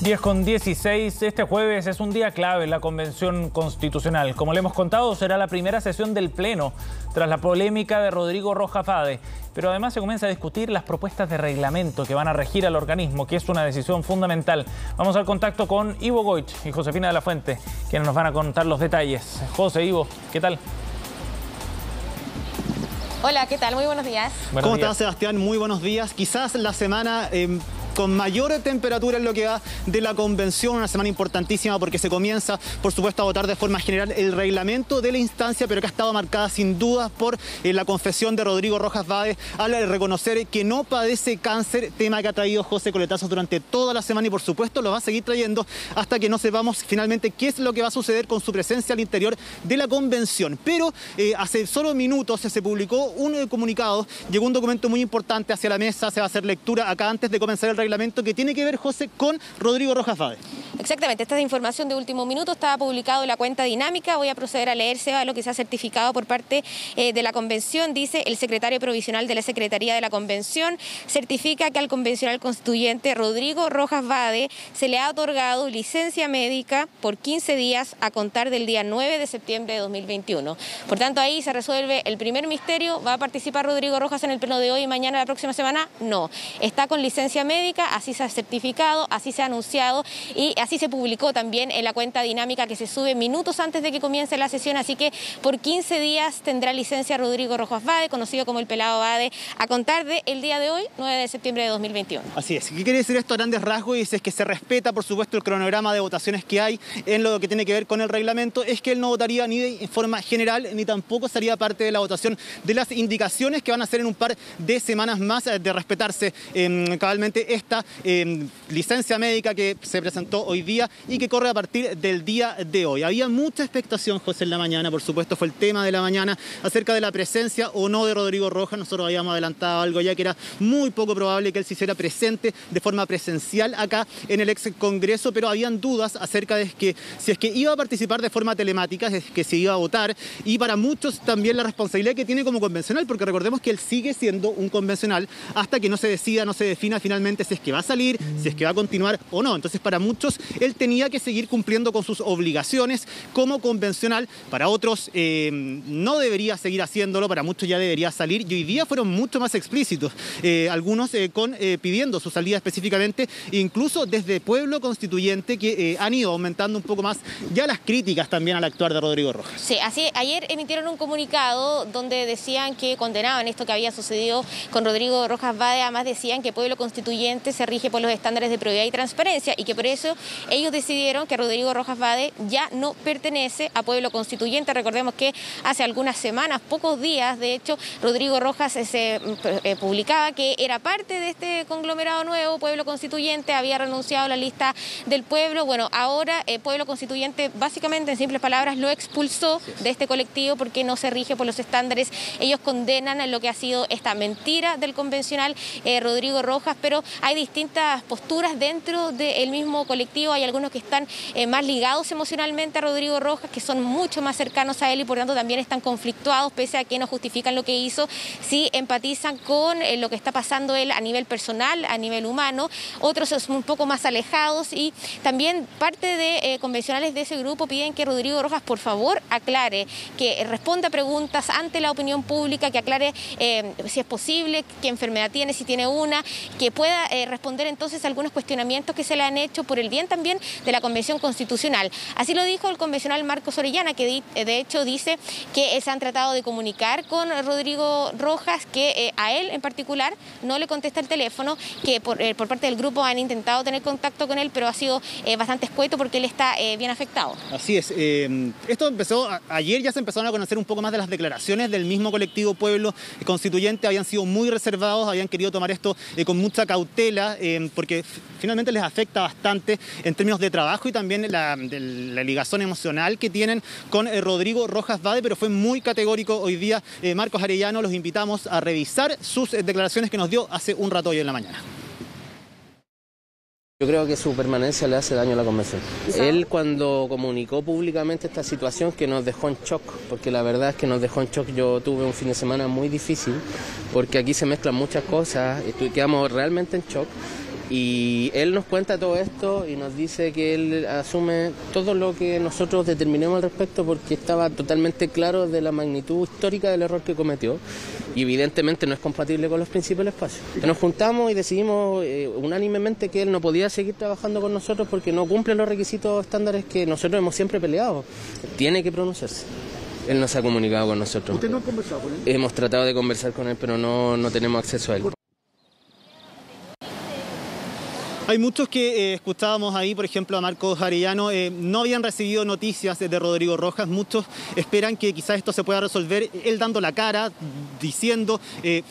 10:16, este jueves es un día clave en la Convención Constitucional. Como le hemos contado, será la primera sesión del Pleno tras la polémica de Rodrigo Rojas Vade. Pero además se comienza a discutir las propuestas de reglamento que van a regir al organismo, que es una decisión fundamental. Vamos al contacto con Ivo Goich y Josefina de la Fuente, quienes nos van a contar los detalles. José, Ivo, ¿qué tal? Hola, ¿qué tal? Muy buenos días. ¿Cómo estás, Sebastián? Muy buenos días. Quizás la semana con mayor temperatura en lo que va de la convención, una semana importantísima porque se comienza, por supuesto, a votar de forma general el reglamento de la instancia, pero que ha estado marcada sin dudas por la confesión de Rodrigo Rojas Vade, habla de reconocer que no padece cáncer, tema que ha traído José coletazos durante toda la semana y por supuesto lo va a seguir trayendo hasta que no sepamos finalmente qué es lo que va a suceder con su presencia al interior de la convención. Pero hace solo minutos se publicó un comunicado, llegó un documento muy importante hacia la mesa, se va a hacer lectura acá antes de comenzar el reglamento que tiene que ver, José, con Rodrigo Rojas Vade. Exactamente, esta es información de último minuto, estaba publicado en la cuenta dinámica, voy a proceder a leer, Seba, lo que se ha certificado por parte de la Convención. Dice: el secretario provisional de la Secretaría de la Convención certifica que al convencional constituyente Rodrigo Rojas Vade se le ha otorgado licencia médica por 15 días a contar del día 9 de septiembre de 2021. Por tanto, ahí se resuelve el primer misterio. ¿Va a participar Rodrigo Rojas en el pleno de hoy y mañana la próxima semana? No, está con licencia médica, así se ha certificado, así se ha anunciado y así se publicó también en la cuenta dinámica que se sube minutos antes de que comience la sesión, así que por 15 días tendrá licencia Rodrigo Rojas Vade, conocido como el Pelado Vade, a contar del día de hoy, 9 de septiembre de 2021. Así es. ¿Qué quiere decir esto a grandes rasgos? Y es que se respeta, por supuesto, el cronograma de votaciones que hay en lo que tiene que ver con el reglamento, es que él no votaría ni de forma general, ni tampoco sería parte de la votación de las indicaciones que van a hacer en un par de semanas más de respetarse cabalmente esta licencia médica que se presentó hoy día y que corre a partir del día de hoy. Había mucha expectación, José, en la mañana, por supuesto, fue el tema de la mañana, acerca de la presencia o no de Rodrigo Rojas. Nosotros habíamos adelantado algo ya que era muy poco probable que él se hiciera presente de forma presencial acá en el ex Congreso, pero habían dudas acerca de que si es que iba a participar de forma telemática, si es que se iba a votar, y para muchos también la responsabilidad que tiene como convencional, porque recordemos que él sigue siendo un convencional hasta que no se decida, no se defina finalmente si es que va a salir, si es que va a continuar o no. Entonces, para muchos, él tenía que seguir cumpliendo con sus obligaciones como convencional. Para otros, no debería seguir haciéndolo, para muchos ya debería salir. Y hoy día fueron mucho más explícitos, algunos pidiendo su salida específicamente, incluso desde Pueblo Constituyente, que han ido aumentando un poco más ya las críticas también al actuar de Rodrigo Rojas. Sí, así ayer emitieron un comunicado donde decían que condenaban esto que había sucedido con Rodrigo Rojas Vade, además decían que Pueblo Constituyente se rige por los estándares de probidad y transparencia y que por eso ellos decidieron que Rodrigo Rojas Vade ya no pertenece a Pueblo Constituyente. Recordemos que hace algunas semanas, pocos días de hecho, Rodrigo Rojas se publicaba que era parte de este conglomerado nuevo, Pueblo Constituyente, había renunciado a la lista del pueblo. Bueno, ahora Pueblo Constituyente básicamente, en simples palabras, lo expulsó de este colectivo porque no se rige por los estándares. Ellos condenan lo que ha sido esta mentira del convencional Rodrigo Rojas, pero hay distintas posturas dentro del mismo colectivo. Hay algunos que están más ligados emocionalmente a Rodrigo Rojas, que son mucho más cercanos a él y por tanto también están conflictuados, pese a que no justifican lo que hizo, sí empatizan con lo que está pasando él a nivel personal, a nivel humano. Otros son un poco más alejados y también parte de convencionales de ese grupo piden que Rodrigo Rojas por favor aclare, que responda preguntas ante la opinión pública, que aclare si es posible, qué enfermedad tiene, si tiene una, que pueda responder entonces algunos cuestionamientos que se le han hecho por el bien también de la Convención Constitucional. Así lo dijo el convencional Marcos Orellana, que de hecho dice que se han tratado de comunicar con Rodrigo Rojas, que a él en particular no le contesta el teléfono, que por parte del grupo han intentado tener contacto con él, pero ha sido bastante escueto porque él está bien afectado. Así es. Esto empezó ayer, ya se empezaron a conocer un poco más de las declaraciones del mismo colectivo Pueblo Constituyente, habían sido muy reservados, habían querido tomar esto con mucha cautela, porque finalmente les afecta bastante en términos de trabajo y también la ligazón emocional que tienen con Rodrigo Rojas Vade, pero fue muy categórico hoy día Marcos Orellana. Los invitamos a revisar sus declaraciones que nos dio hace un rato hoy en la mañana. Yo creo que su permanencia le hace daño a la convención. Él, cuando comunicó públicamente esta situación, que nos dejó en shock, porque la verdad es que nos dejó en shock. Yo tuve un fin de semana muy difícil, porque aquí se mezclan muchas cosas, quedamos realmente en shock. Y él nos cuenta todo esto y nos dice que él asume todo lo que nosotros determinemos al respecto porque estaba totalmente claro de la magnitud histórica del error que cometió y evidentemente no es compatible con los principios del espacio. Nos juntamos y decidimos unánimemente que él no podía seguir trabajando con nosotros porque no cumple los requisitos estándares que nosotros hemos siempre peleado. Tiene que pronunciarse. Él no se ha comunicado con nosotros. ¿Usted no ha conversado con él? Hemos tratado de conversar con él, pero no tenemos acceso a él. Hay muchos que escuchábamos ahí, por ejemplo, a Marcos Orellana, no habían recibido noticias de Rodrigo Rojas. Muchos esperan que quizás esto se pueda resolver él dando la cara, diciendo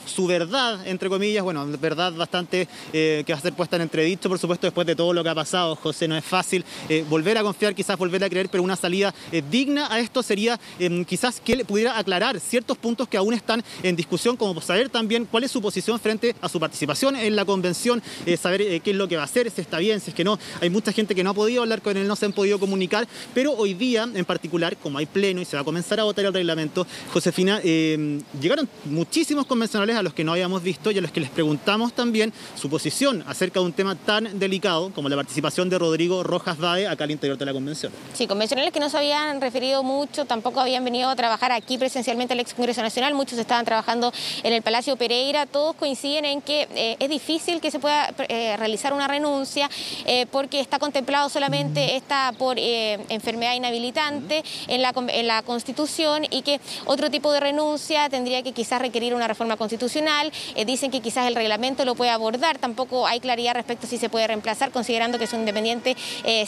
su verdad, entre comillas. Bueno, verdad bastante que va a ser puesta en entredicho, por supuesto, después de todo lo que ha pasado, José. No es fácil volver a confiar, quizás volver a creer, pero una salida digna a esto sería quizás que él pudiera aclarar ciertos puntos que aún están en discusión, como saber también cuál es su posición frente a su participación en la convención, saber qué es lo que va a hacer, si está bien, si es que no. Hay mucha gente que no ha podido hablar con él, no se han podido comunicar, pero hoy día, en particular, como hay pleno y se va a comenzar a votar el reglamento, Josefina, llegaron muchísimos convencionales a los que no habíamos visto y a los que les preguntamos también su posición acerca de un tema tan delicado como la participación de Rodrigo Rojas Vade acá al interior de la convención. Sí, convencionales que no se habían referido mucho, tampoco habían venido a trabajar aquí presencialmente al ex Congreso Nacional, muchos estaban trabajando en el Palacio Pereira, todos coinciden en que es difícil que se pueda realizar una renuncia porque está contemplado solamente esta por enfermedad inhabilitante en la Constitución y que otro tipo de renuncia tendría que quizás requerir una reforma constitucional. Dicen que quizás el reglamento lo puede abordar, tampoco hay claridad respecto a si se puede reemplazar considerando que es un independiente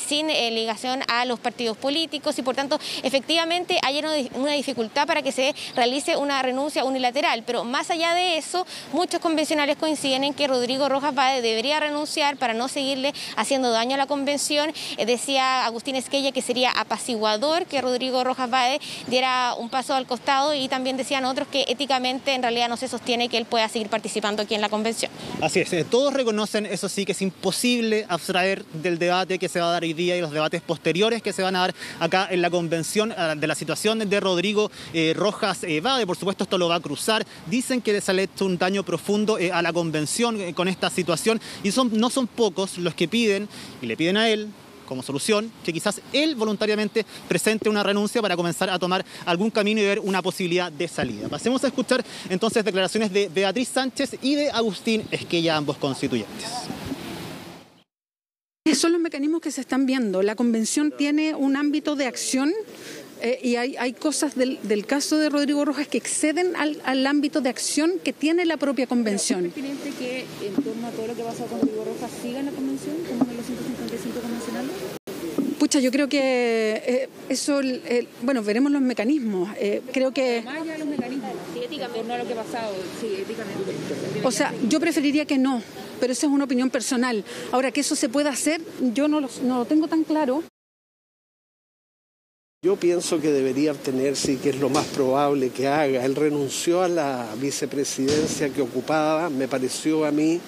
sin ligación a los partidos políticos y por tanto efectivamente hay una dificultad para que se realice una renuncia unilateral, pero más allá de eso muchos convencionales coinciden en que Rodrigo Rojas Vade debería renunciar para no seguirle haciendo daño a la convención. Decía Agustín Esquella que sería apaciguador que Rodrigo Rojas Vade diera un paso al costado y también decían otros que éticamente en realidad no se sostiene que él pueda seguir participando aquí en la convención. Así es, todos reconocen, eso sí, que es imposible abstraer del debate que se va a dar hoy día y los debates posteriores que se van a dar acá en la convención de la situación de Rodrigo Rojas Vade. Por supuesto esto lo va a cruzar, dicen que les ha hecho un daño profundo a la convención con esta situación y no son pocos los que piden y le piden a él como solución que quizás él voluntariamente presente una renuncia para comenzar a tomar algún camino y ver una posibilidad de salida. Pasemos a escuchar entonces declaraciones de Beatriz Sánchez y de Agustín Esquella, ambos constituyentes. Son los mecanismos que se están viendo. La convención tiene un ámbito de acción y hay cosas del caso de Rodrigo Rojas que exceden al ámbito de acción que tiene la propia convención. ¿Es pertinente que en torno a todo lo que pasó con Rodrigo Rojas siga en la convención, como en los 155 convencionales? Pucha, yo creo que eso, bueno, veremos los mecanismos. Creo que... Además ya los mecanismos, sí, éticamente, no lo que ha pasado, sí, éticamente. O sea, yo preferiría que no, pero esa es una opinión personal. Ahora, que eso se pueda hacer, yo no lo tengo tan claro. Yo pienso que debería abstenerse y que es lo más probable que haga. Él renunció a la vicepresidencia que ocupaba, me pareció a mí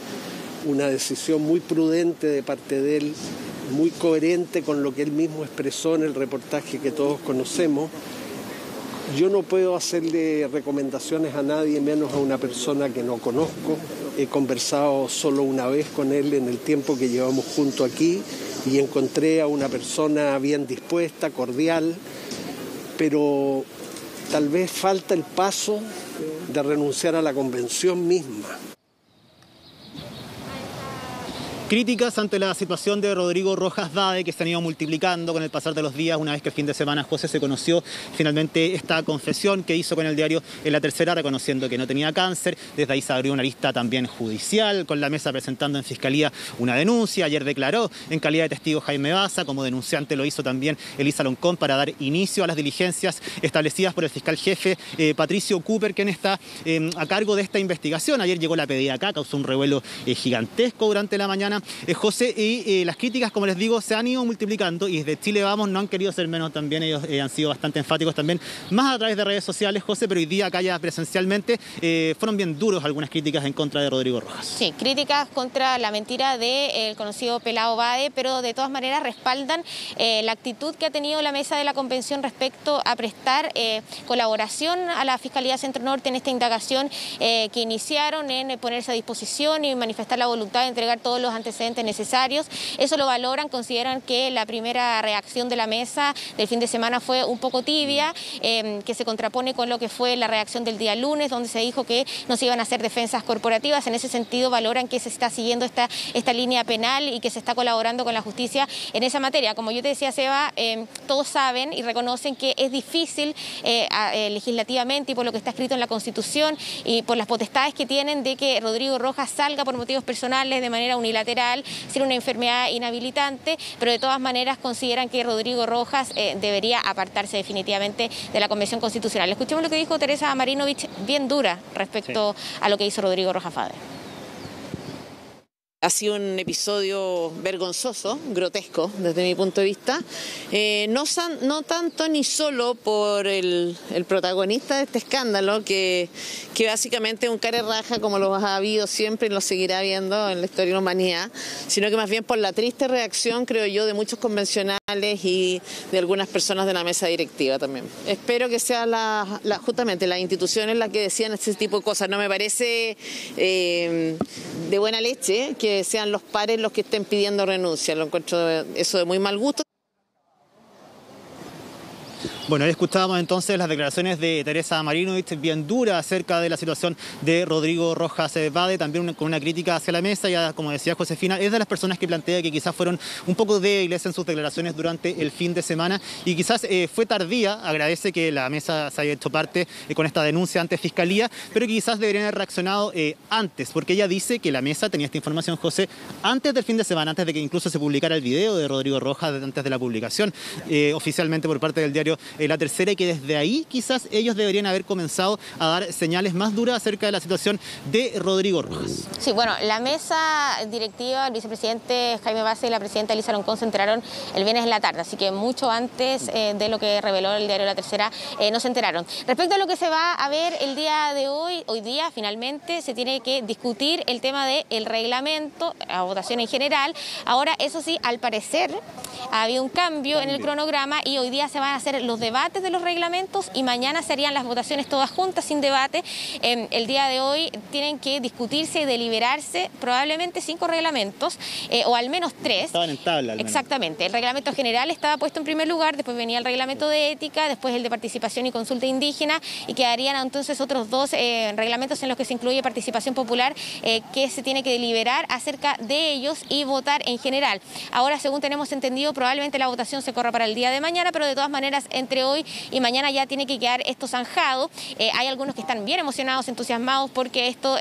una decisión muy prudente de parte de él, muy coherente con lo que él mismo expresó en el reportaje que todos conocemos. Yo no puedo hacerle recomendaciones a nadie, menos a una persona que no conozco. He conversado solo una vez con él en el tiempo que llevamos juntos aquí y encontré a una persona bien dispuesta, cordial, pero tal vez falta el paso de renunciar a la convención misma. Críticas ante la situación de Rodrigo Rojas Vade que se han ido multiplicando con el pasar de los días una vez que el fin de semana, José, se conoció finalmente esta confesión que hizo con el diario La Tercera reconociendo que no tenía cáncer. Desde ahí se abrió una lista también judicial con la mesa presentando en Fiscalía una denuncia. Ayer declaró en calidad de testigo Jaime Bassa, como denunciante lo hizo también Elisa Loncón para dar inicio a las diligencias establecidas por el fiscal jefe Patricio Cooper, quien está a cargo de esta investigación. Ayer llegó la PDI acá, causó un revuelo gigantesco durante la mañana. José, y las críticas, como les digo, se han ido multiplicando y desde Chile Vamos no han querido ser menos también, ellos han sido bastante enfáticos también, más a través de redes sociales, José, pero hoy día acá ya presencialmente fueron bien duros algunas críticas en contra de Rodrigo Rojas. Sí, críticas contra la mentira del conocido Pelao Vade, pero de todas maneras respaldan la actitud que ha tenido la mesa de la convención respecto a prestar colaboración a la Fiscalía Centro Norte en esta indagación que iniciaron en ponerse a disposición y manifestar la voluntad de entregar todos los antecedentes antecedentes necesarios. Eso lo valoran, consideran que la primera reacción de la mesa del fin de semana fue un poco tibia, que se contrapone con lo que fue la reacción del día lunes, donde se dijo que no se iban a hacer defensas corporativas. En ese sentido valoran que se está siguiendo esta línea penal y que se está colaborando con la justicia en esa materia. Como yo te decía, Seba, todos saben y reconocen que es difícil legislativamente y por lo que está escrito en la Constitución y por las potestades que tienen de que Rodrigo Rojas salga por motivos personales de manera unilateral, sin una enfermedad inhabilitante, pero de todas maneras consideran que Rodrigo Rojas debería apartarse definitivamente de la Convención Constitucional. Escuchemos lo que dijo Teresa Marinovic, bien dura respecto a lo que hizo Rodrigo Rojas Vade. Ha sido un episodio vergonzoso, grotesco desde mi punto de vista, no tanto ni solo por el protagonista de este escándalo, que básicamente es un cara raja como lo ha habido siempre y lo seguirá habiendo en la historia de la humanidad, sino que más bien por la triste reacción, creo yo, de muchos convencionales y de algunas personas de la mesa directiva también. Espero que sea justamente las instituciones las que decían este tipo de cosas. No me parece de buena leche que sean los pares los que estén pidiendo renuncia. Lo encuentro eso de muy mal gusto. Bueno, ahí escuchábamos entonces las declaraciones de Teresa Marinovic, bien dura acerca de la situación de Rodrigo Rojas Vade, también con una crítica hacia la mesa. Ya, como decía Josefina, es de las personas que plantea que quizás fueron un poco débiles en sus declaraciones durante el fin de semana y quizás fue tardía. Agradece que la mesa se haya hecho parte con esta denuncia ante Fiscalía, pero que quizás deberían haber reaccionado antes, porque ella dice que la mesa tenía esta información, José, antes del fin de semana, antes de que incluso se publicara el video de Rodrigo Rojas, antes de la publicación oficialmente por parte del diario La Tercera, y que desde ahí quizás ellos deberían haber comenzado a dar señales más duras acerca de la situación de Rodrigo Rojas. Sí, bueno, la mesa directiva, el vicepresidente Jaime Bassa y la presidenta Elisa Loncón se enteraron el viernes en la tarde, así que mucho antes de lo que reveló el diario La Tercera no se enteraron. Respecto a lo que se va a ver el día de hoy día finalmente se tiene que discutir el tema del reglamento, la votación en general. Ahora, eso sí, al parecer ha habido un cambio en el cronograma y hoy día se van a hacer los debates de los reglamentos y mañana serían las votaciones todas juntas, sin debate. El día de hoy tienen que discutirse y deliberarse probablemente 5 reglamentos, o al menos 3. Estaban en tabla. Exactamente. El reglamento general estaba puesto en primer lugar, después venía el reglamento de ética, después el de participación y consulta indígena, y quedarían entonces otros 2 reglamentos en los que se incluye participación popular, que se tiene que deliberar acerca de ellos y votar en general. Ahora, según tenemos entendido, probablemente la votación se corra para el día de mañana, pero de todas maneras, entre hoy y mañana ya tiene que quedar esto zanjado. Hay algunos que están bien emocionados, entusiasmados, porque esto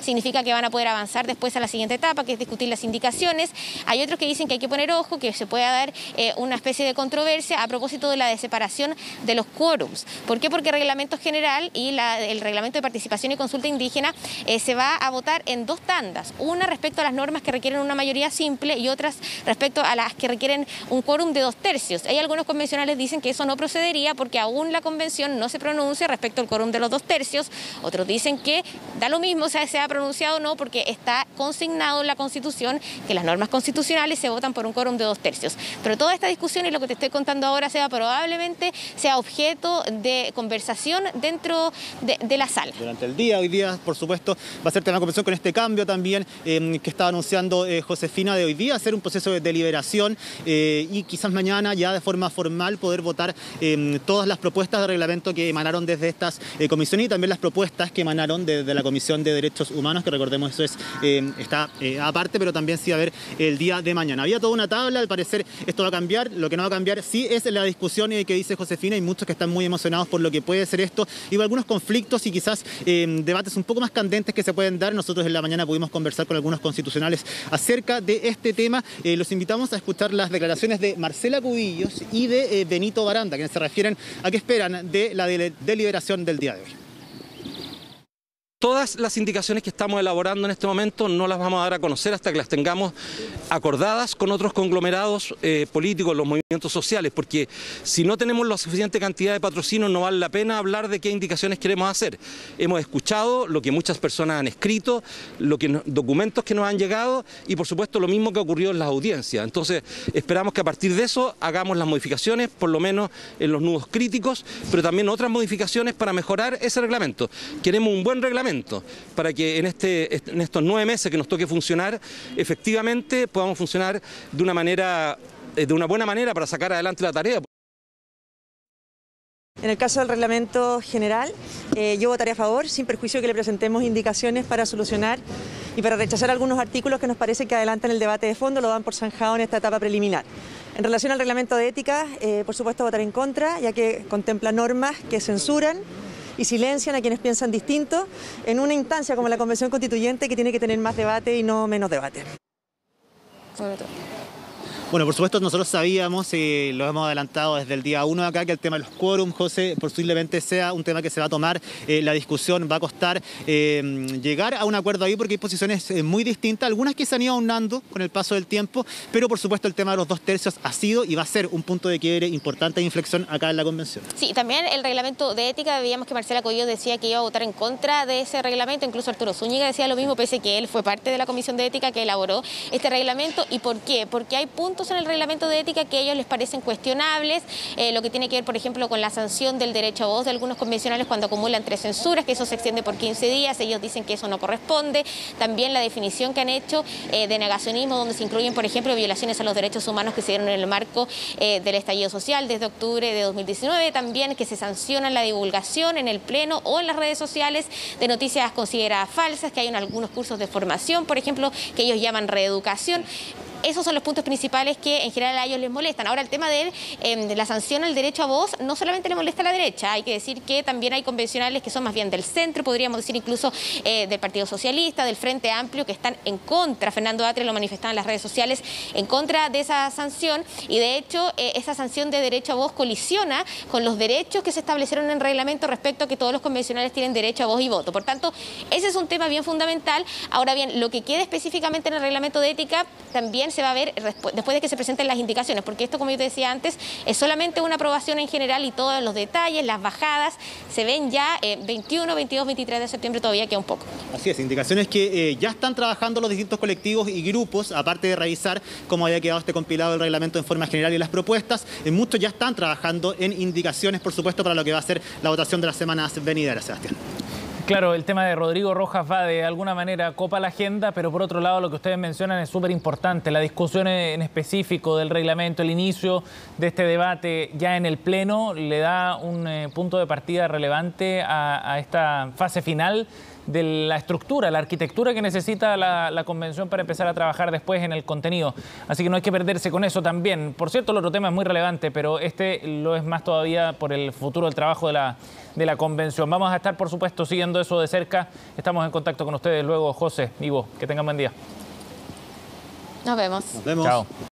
significa que van a poder avanzar después a la siguiente etapa, que es discutir las indicaciones. Hay otros que dicen que hay que poner ojo, que se pueda dar una especie de controversia a propósito de la separación de los quórums. ¿Por qué? Porque el reglamento general y el reglamento de participación y consulta indígena se va a votar en 2 tandas. Una respecto a las normas que requieren una mayoría simple y otras respecto a las que requieren un quórum de 2/3. Hay algunos convencionales dicen que eso no procedería porque aún la convención no se pronuncia respecto al quórum de los 2/3. Otros dicen que da lo mismo, o sea, se ha pronunciado o no, porque está consignado en la Constitución que las normas constitucionales se votan por un quórum de 2/3. Pero toda esta discusión y lo que te estoy contando ahora, Seba, probablemente sea objeto de conversación dentro de la sala. Durante el día, hoy día, por supuesto, va a ser una conversación con este cambio también que estaba anunciando Josefina de hoy día, hacer un proceso de deliberación y quizás mañana ya de forma formal poder votar todas las propuestas de reglamento que emanaron desde estas comisiones y también las propuestas que emanaron desde la Comisión de Derechos Humanos, que recordemos eso está aparte, pero también sí va a haber el día de mañana. Había toda una tabla, al parecer esto va a cambiar. Lo que no va a cambiar sí es la discusión que dice Josefina, y muchos que están muy emocionados por lo que puede ser esto y algunos conflictos y quizás debates un poco más candentes que se pueden dar. Nosotros en la mañana pudimos conversar con algunos constitucionales acerca de este tema. Los invitamos a escuchar las declaraciones de Marcela Cubillos y de Benito Baranda, que se refieren a qué esperan de la deliberación del día de hoy. Todas las indicaciones que estamos elaborando en este momento no las vamos a dar a conocer hasta que las tengamos acordadas con otros conglomerados políticos, los movimientos sociales, porque si no tenemos la suficiente cantidad de patrocinio no vale la pena hablar de qué indicaciones queremos hacer. Hemos escuchado lo que muchas personas han escrito, documentos que nos han llegado y por supuesto lo mismo que ocurrió en las audiencias. Entonces esperamos que a partir de eso hagamos las modificaciones, por lo menos en los nudos críticos, pero también otras modificaciones para mejorar ese reglamento. Queremos un buen reglamento. momentos para que en estos 9 meses que nos toque funcionar, efectivamente podamos funcionar de una manera, de una buena manera para sacar adelante la tarea. En el caso del reglamento general, yo votaré a favor, sin perjuicio de que le presentemos indicaciones para solucionar y para rechazar algunos artículos que nos parece que adelantan el debate de fondo, lo dan por zanjado en esta etapa preliminar. En relación al reglamento de ética, por supuesto votaré en contra, ya que contempla normas que censuran y silencian a quienes piensan distinto en una instancia como la Convención Constituyente, que tiene que tener más debate y no menos debate. Bueno, por supuesto nosotros sabíamos y lo hemos adelantado desde el día 1 acá que el tema de los quórum, José, posiblemente sea un tema que se va a tomar la discusión, va a costar llegar a un acuerdo ahí porque hay posiciones muy distintas, algunas que se han ido aunando con el paso del tiempo, pero por supuesto el tema de los 2/3 ha sido y va a ser un punto de quiebre importante de inflexión acá en la Convención. Sí, también el reglamento de ética, veíamos que Marcela Cubillos decía que iba a votar en contra de ese reglamento, incluso Arturo Zúñiga decía lo mismo, pese que él fue parte de la Comisión de Ética que elaboró este reglamento. ¿Y por qué? Porque hay puntos en el reglamento de ética que a ellos les parecen cuestionables, lo que tiene que ver, por ejemplo, con la sanción del derecho a voz de algunos convencionales cuando acumulan 3 censuras, que eso se extiende por 15 días, ellos dicen que eso no corresponde. También la definición que han hecho de negacionismo, donde se incluyen, por ejemplo, violaciones a los derechos humanos que se dieron en el marco del estallido social desde octubre de 2019, también que se sanciona la divulgación en el Pleno o en las redes sociales de noticias consideradas falsas, que hay en algunos cursos de formación, por ejemplo, que ellos llaman reeducación. Esos son los puntos principales que en general a ellos les molestan. Ahora el tema de la sanción al derecho a voz no solamente le molesta a la derecha, hay que decir que también hay convencionales que son más bien del centro, podríamos decir incluso del Partido Socialista, del Frente Amplio, que están en contra. Fernando Atria lo manifestaba en las redes sociales en contra de esa sanción y de hecho esa sanción de derecho a voz colisiona con los derechos que se establecieron en el reglamento respecto a que todos los convencionales tienen derecho a voz y voto. Por tanto, ese es un tema bien fundamental. Ahora bien, lo que queda específicamente en el reglamento de ética también se va a ver después de que se presenten las indicaciones, porque esto, como yo te decía antes, es solamente una aprobación en general y todos los detalles, las bajadas, se ven ya 21, 22, 23 de septiembre, todavía queda un poco. Así es, indicaciones que ya están trabajando los distintos colectivos y grupos, aparte de revisar cómo había quedado este compilado del reglamento en forma general y las propuestas, muchos ya están trabajando en indicaciones, por supuesto, para lo que va a ser la votación de las semanas venideras, Sebastián. Claro, el tema de Rodrigo Rojas va de alguna manera copa la agenda, pero por otro lado lo que ustedes mencionan es súper importante, la discusión en específico del reglamento, el inicio de este debate ya en el Pleno le da un punto de partida relevante a esta fase final de la estructura, la arquitectura que necesita la Convención para empezar a trabajar después en el contenido. Así que no hay que perderse con eso también. Por cierto, el otro tema es muy relevante, pero este lo es más todavía por el futuro del trabajo de la Convención. Vamos a estar, por supuesto, siguiendo eso de cerca. Estamos en contacto con ustedes luego, José, Ivo, que tengan buen día. Nos vemos. Nos vemos. Chao.